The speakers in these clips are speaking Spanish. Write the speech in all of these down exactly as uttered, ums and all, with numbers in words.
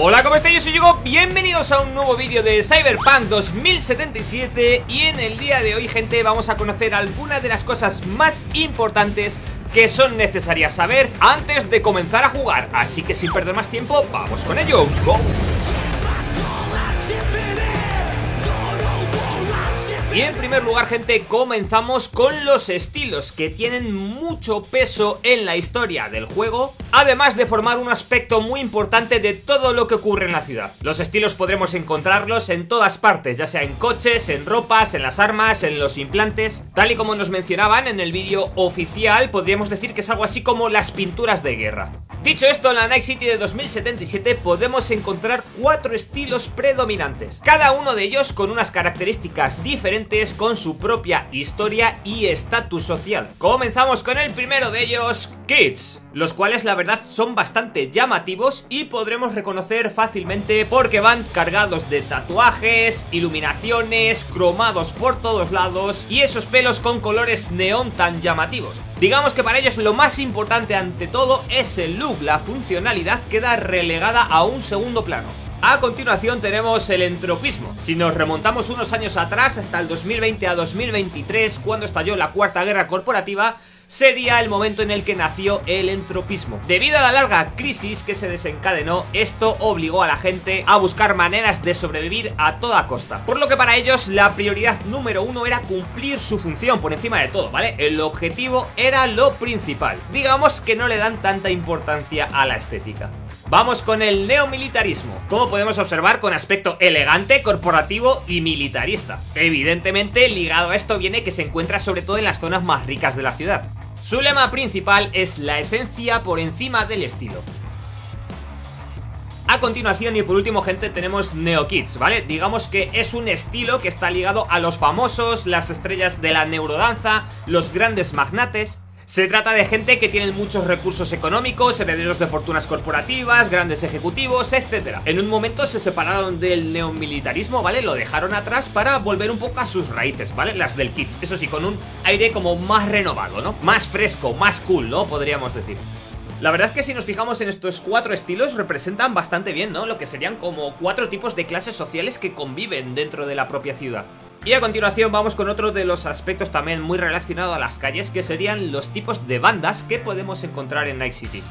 Hola, ¿cómo estáis? Yo soy Hugo, bienvenidos a un nuevo vídeo de Cyberpunk dos mil setenta y siete. Y en el día de hoy, gente, vamos a conocer algunas de las cosas más importantes que son necesarias saber antes de comenzar a jugar. Así que sin perder más tiempo, vamos con ello. ¡Go! Y en primer lugar, gente, comenzamos con los estilos, que tienen mucho peso en la historia del juego, además de formar un aspecto muy importante de todo lo que ocurre en la ciudad. Los estilos podremos encontrarlos en todas partes, ya sea en coches, en ropas, en las armas, en los implantes. Tal y como nos mencionaban en el vídeo oficial, podríamos decir que es algo así como las pinturas de guerra. Dicho esto, en la Night City de dos mil setenta y siete podemos encontrar cuatro estilos predominantes, cada uno de ellos con unas características diferentes, con su propia historia y estatus social. Comenzamos con el primero de ellos, Kids, los cuales la verdad son bastante llamativos y podremos reconocer fácilmente porque van cargados de tatuajes, iluminaciones, cromados por todos lados y esos pelos con colores neón tan llamativos. Digamos que para ellos lo más importante ante todo es el look, la funcionalidad queda relegada a un segundo plano. A continuación tenemos el entropismo. Si nos remontamos unos años atrás, hasta el dos mil veinte a dos mil veintitrés, cuando estalló la Cuarta Guerra Corporativa, sería el momento en el que nació el entropismo. Debido a la larga crisis que se desencadenó, esto obligó a la gente a buscar maneras de sobrevivir a toda costa, por lo que para ellos la prioridad número uno era cumplir su función por encima de todo, ¿vale? El objetivo era lo principal. Digamos que no le dan tanta importancia a la estética. Vamos con el neomilitarismo, como podemos observar con aspecto elegante, corporativo y militarista. Evidentemente ligado a esto viene que se encuentra sobre todo en las zonas más ricas de la ciudad. Su lema principal es la esencia por encima del estilo. A continuación y por último, gente, tenemos Neo Kids, ¿vale? Digamos que es un estilo que está ligado a los famosos, las estrellas de la neurodanza, los grandes magnates. Se trata de gente que tiene muchos recursos económicos, herederos de fortunas corporativas, grandes ejecutivos, etcétera. En un momento se separaron del neomilitarismo, ¿vale? Lo dejaron atrás para volver un poco a sus raíces, ¿vale? Las del Kids, eso sí, con un aire como más renovado, ¿no? Más fresco, más cool, ¿no? Podríamos decir. La verdad es que si nos fijamos en estos cuatro estilos representan bastante bien, ¿no? Lo que serían como cuatro tipos de clases sociales que conviven dentro de la propia ciudad. Y a continuación vamos con otro de los aspectos también muy relacionado a las calles, que serían los tipos de bandas que podemos encontrar en Night City.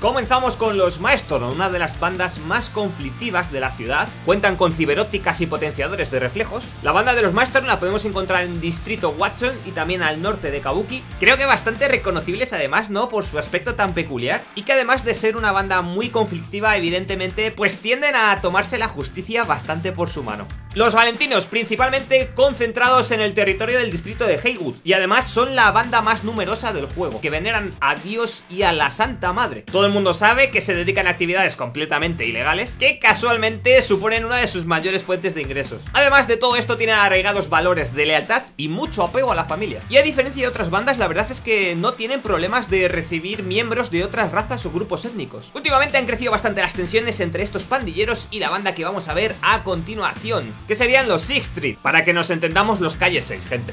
Comenzamos con los Maestros, una de las bandas más conflictivas de la ciudad. Cuentan con ciberópticas y potenciadores de reflejos. La banda de los Maestros la podemos encontrar en distrito Watson y también al norte de Kabuki. Creo que bastante reconocibles además, ¿no? Por su aspecto tan peculiar. Y que además de ser una banda muy conflictiva, evidentemente, pues tienden a tomarse la justicia bastante por su mano. Los Valentinos, principalmente concentrados en el territorio del distrito de Heywood. Y además son la banda más numerosa del juego, que veneran a Dios y a la Santa Madre. Todo el mundo sabe que se dedican a actividades completamente ilegales, que casualmente suponen una de sus mayores fuentes de ingresos. Además de todo esto, tienen arraigados valores de lealtad y mucho apego a la familia. Y a diferencia de otras bandas, la verdad es que no tienen problemas de recibir miembros de otras razas o grupos étnicos. Últimamente han crecido bastante las tensiones entre estos pandilleros y la banda que vamos a ver a continuación, que serían los sixth Street, para que nos entendamos, los calles seis, gente.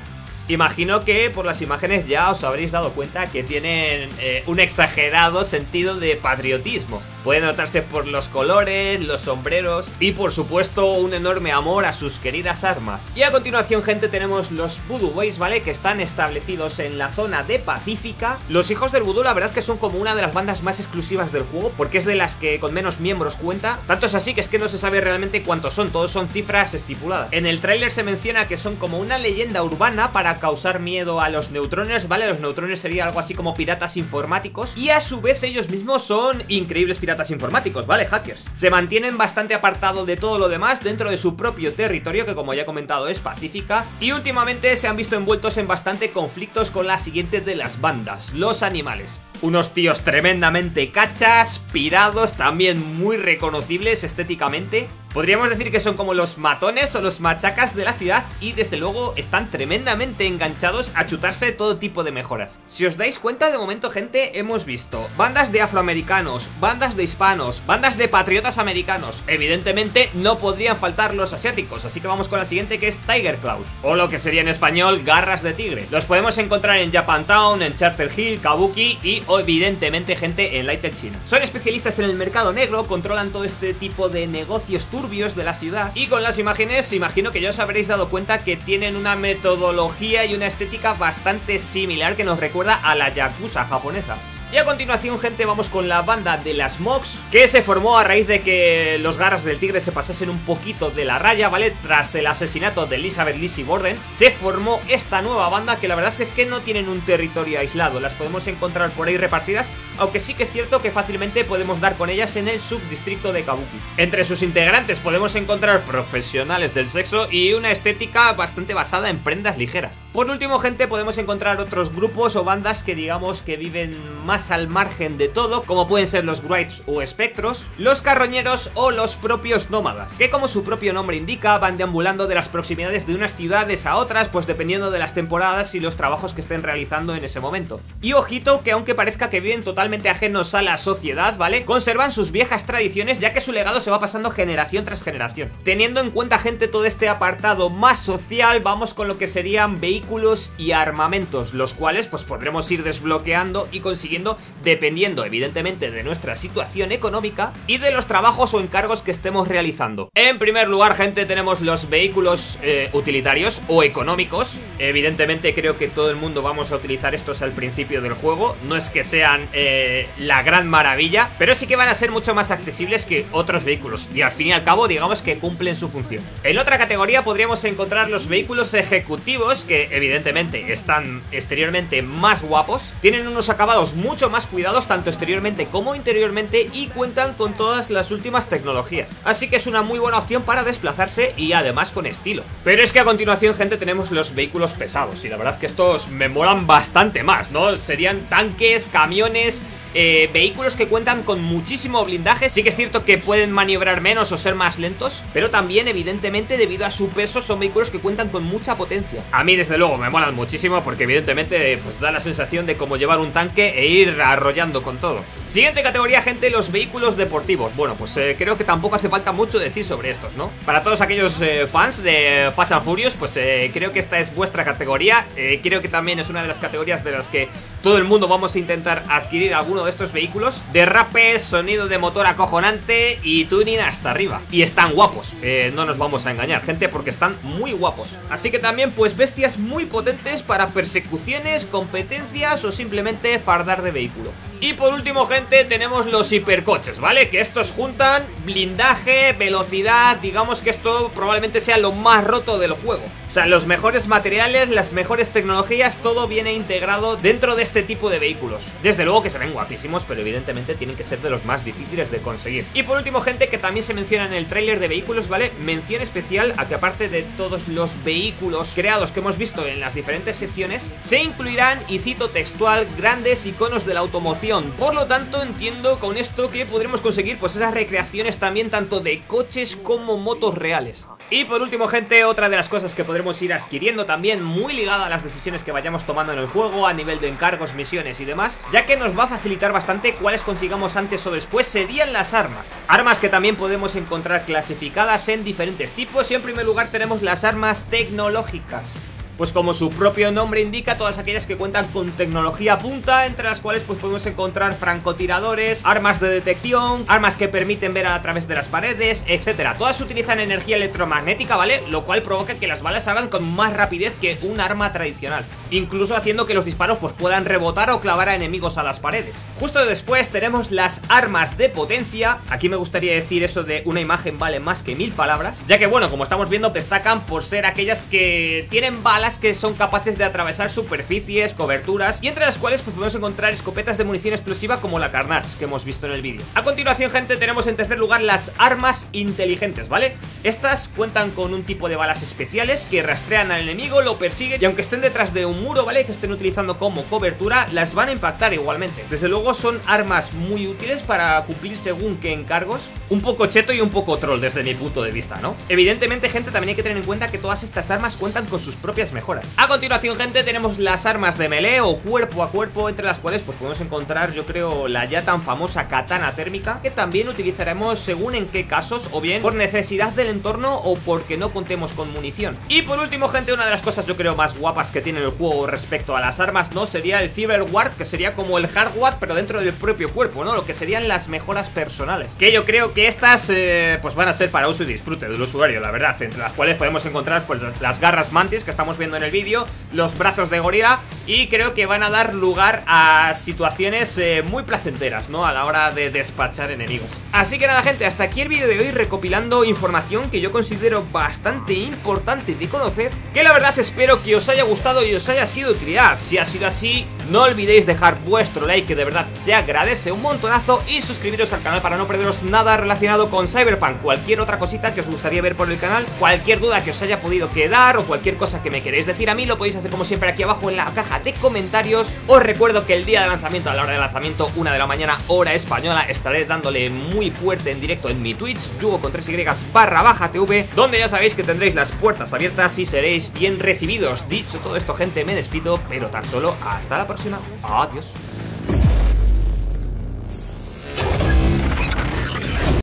Imagino que por las imágenes ya os habréis dado cuenta que tienen eh, un exagerado sentido de patriotismo. Pueden notarse por los colores, los sombreros y por supuesto un enorme amor a sus queridas armas. Y a continuación, gente, tenemos los Voodoo Boys, ¿vale? Que están establecidos en la zona de Pacífica. Los hijos del Voodoo, la verdad que son como una de las bandas más exclusivas del juego, porque es de las que con menos miembros cuenta. Tanto es así que es que no se sabe realmente cuántos son, todos son cifras estipuladas. En el tráiler se menciona que son como una leyenda urbana para causar miedo a los neutrones, ¿vale? Los neutrones serían algo así como piratas informáticos, y a su vez ellos mismos son increíbles piratas informáticos, ¿vale? Hackers. Se mantienen bastante apartado de todo lo demás dentro de su propio territorio, que como ya he comentado es Pacífica, y últimamente se han visto envueltos en bastante conflictos con la siguiente de las bandas, los animales. Unos tíos tremendamente cachas, pirados, también muy reconocibles estéticamente. Podríamos decir que son como los matones o los machacas de la ciudad y desde luego están tremendamente enganchados a chutarse todo tipo de mejoras. Si os dais cuenta, de momento, gente, hemos visto bandas de afroamericanos, bandas de hispanos, bandas de patriotas americanos. Evidentemente no podrían faltar los asiáticos, así que vamos con la siguiente, que es Tiger Claws, o lo que sería en español garras de tigre. Los podemos encontrar en Japantown, en Charter Hill, Kabuki y evidentemente, gente, en Little China. Son especialistas en el mercado negro, controlan todo este tipo de negocios turbios de la ciudad, y con las imágenes imagino que ya os habréis dado cuenta que tienen una metodología y una estética bastante similar que nos recuerda a la yakuza japonesa. Y a continuación, gente, vamos con la banda de las Mox, que se formó a raíz de que los garras del tigre se pasasen un poquito de la raya, ¿vale? Tras el asesinato de Elizabeth Lizzie Borden, se formó esta nueva banda que la verdad es que no tienen un territorio aislado, las podemos encontrar por ahí repartidas, aunque sí que es cierto que fácilmente podemos dar con ellas en el subdistrito de Kabuki. Entre sus integrantes podemos encontrar profesionales del sexo y una estética bastante basada en prendas ligeras. Por último, gente, podemos encontrar otros grupos o bandas que digamos que viven más al margen de todo, como pueden ser los Wrights o espectros, los carroñeros o los propios nómadas, que como su propio nombre indica van deambulando de las proximidades de unas ciudades a otras, pues dependiendo de las temporadas y los trabajos que estén realizando en ese momento. Y ojito, que aunque parezca que viven totalmente ajenos a la sociedad, ¿vale?, conservan sus viejas tradiciones, ya que su legado se va pasando generación tras generación. Teniendo en cuenta, gente, todo este apartado más social, vamos con lo que serían vehículos y armamentos, los cuales pues podremos ir desbloqueando y consiguiendo dependiendo evidentemente de nuestra situación económica y de los trabajos o encargos que estemos realizando. En primer lugar, gente, tenemos los vehículos eh, utilitarios o económicos. Evidentemente creo que todo el mundo vamos a utilizar estos al principio del juego, no es que sean eh, la gran maravilla, pero sí que van a ser mucho más accesibles que otros vehículos y al fin y al cabo digamos que cumplen su función. En otra categoría podríamos encontrar los vehículos ejecutivos, que evidentemente están exteriormente más guapos, tienen unos acabados mucho más cuidados tanto exteriormente como interiormente y cuentan con todas las últimas tecnologías, así que es una muy buena opción para desplazarse y además con estilo. Pero es que a continuación, gente, tenemos los vehículos pesados y la verdad es que estos me molan bastante más, ¿no? Serían tanques, camiones, Eh, vehículos que cuentan con muchísimo blindaje. Sí que es cierto que pueden maniobrar menos o ser más lentos, pero también evidentemente debido a su peso son vehículos que cuentan con mucha potencia. A mí desde luego me molan muchísimo porque evidentemente pues da la sensación de como llevar un tanque e ir arrollando con todo. Siguiente categoría, gente, los vehículos deportivos. Bueno, pues eh, creo que tampoco hace falta mucho decir sobre estos, ¿no? Para todos aquellos eh, fans de Fast and Furious, pues eh, creo que esta es vuestra categoría. eh, Creo que también es una de las categorías de las que todo el mundo vamos a intentar adquirir algún de estos vehículos. Derrapes, sonido de motor acojonante y tuning hasta arriba. Y están guapos, eh, no nos vamos a engañar, gente, porque están muy guapos. Así que también pues bestias muy potentes para persecuciones, competencias o simplemente fardar de vehículo. Y por último, gente, tenemos los hipercoches, ¿vale? Que estos juntan blindaje, velocidad, digamos que esto probablemente sea lo más roto del juego. O sea, los mejores materiales, las mejores tecnologías, todo viene integrado dentro de este tipo de vehículos. Desde luego que se ven guapísimos, pero evidentemente tienen que ser de los más difíciles de conseguir. Y por último, gente, que también se menciona en el tráiler de vehículos, ¿vale? Mención especial a que aparte de todos los vehículos creados que hemos visto en las diferentes secciones, se incluirán, y cito textual, grandes iconos de la automoción. Por lo tanto, entiendo con esto que podremos conseguir pues esas recreaciones también tanto de coches como motos reales. Y por último, gente, otra de las cosas que podremos ir adquiriendo también muy ligada a las decisiones que vayamos tomando en el juego a nivel de encargos, misiones y demás, ya que nos va a facilitar bastante cuáles consigamos antes o después, serían las armas. Armas que también podemos encontrar clasificadas en diferentes tipos, y en primer lugar tenemos las armas tecnológicas. Pues como su propio nombre indica, todas aquellas que cuentan con tecnología punta, entre las cuales pues podemos encontrar francotiradores, armas de detección, armas que permiten ver a través de las paredes, etcétera. Todas utilizan energía electromagnética, ¿vale? Lo cual provoca que las balas salgan con más rapidez que un arma tradicional, incluso haciendo que los disparos pues puedan rebotar o clavar a enemigos a las paredes. Justo después tenemos las armas de potencia. Aquí me gustaría decir eso de una imagen vale más que mil palabras, ya que bueno, como estamos viendo, destacan por ser aquellas que tienen balas que son capaces de atravesar superficies, coberturas, y entre las cuales pues podemos encontrar escopetas de munición explosiva como la Carnage que hemos visto en el vídeo. A continuación, gente, tenemos en tercer lugar las armas inteligentes, ¿vale? Estas cuentan con un tipo de balas especiales que rastrean al enemigo, lo persiguen, y aunque estén detrás de un un muro, ¿vale? Que estén utilizando como cobertura, las van a impactar igualmente. Desde luego son armas muy útiles para cumplir según qué encargos. Un poco cheto y un poco troll desde mi punto de vista, ¿no? Evidentemente, gente, también hay que tener en cuenta que todas estas armas cuentan con sus propias mejoras. A continuación, gente, tenemos las armas de melee o cuerpo a cuerpo, entre las cuales pues podemos encontrar, yo creo, la ya tan famosa katana térmica, que también utilizaremos según en qué casos, o bien por necesidad del entorno o porque no contemos con munición. Y por último, gente, una de las cosas yo creo más guapas que tiene el juego respecto a las armas, ¿no? Sería el Cyberware, que sería como el hardware pero dentro del propio cuerpo, ¿no? Lo que serían las mejoras personales, que yo creo que estas eh, pues van a ser para uso y disfrute del usuario, la verdad, entre las cuales podemos encontrar pues las garras mantis que estamos viendo en el vídeo, los brazos de gorila, y creo que van a dar lugar a situaciones eh, muy placenteras, ¿no? A la hora de despachar enemigos. Así que nada, gente, hasta aquí el vídeo de hoy recopilando información que yo considero bastante importante de conocer, que la verdad espero que os haya gustado y os haya sido de utilidad. Si ha sido así, no olvidéis dejar vuestro like, que de verdad se agradece un montonazo, y suscribiros al canal para no perderos nada relacionado con Cyberpunk, cualquier otra cosita que os gustaría ver por el canal, cualquier duda que os haya podido quedar o cualquier cosa que me queréis decir a mí, lo podéis hacer como siempre aquí abajo en la caja de comentarios. Os recuerdo que el día de lanzamiento, a la hora de lanzamiento, una de la mañana hora española, estaré dándole muy fuerte en directo en mi Twitch, yugo con tres y barra baja tv, donde ya sabéis que tendréis las puertas abiertas y seréis bien recibidos. Dicho todo esto, gente, me despido, pero tan solo hasta la próxima. Adiós.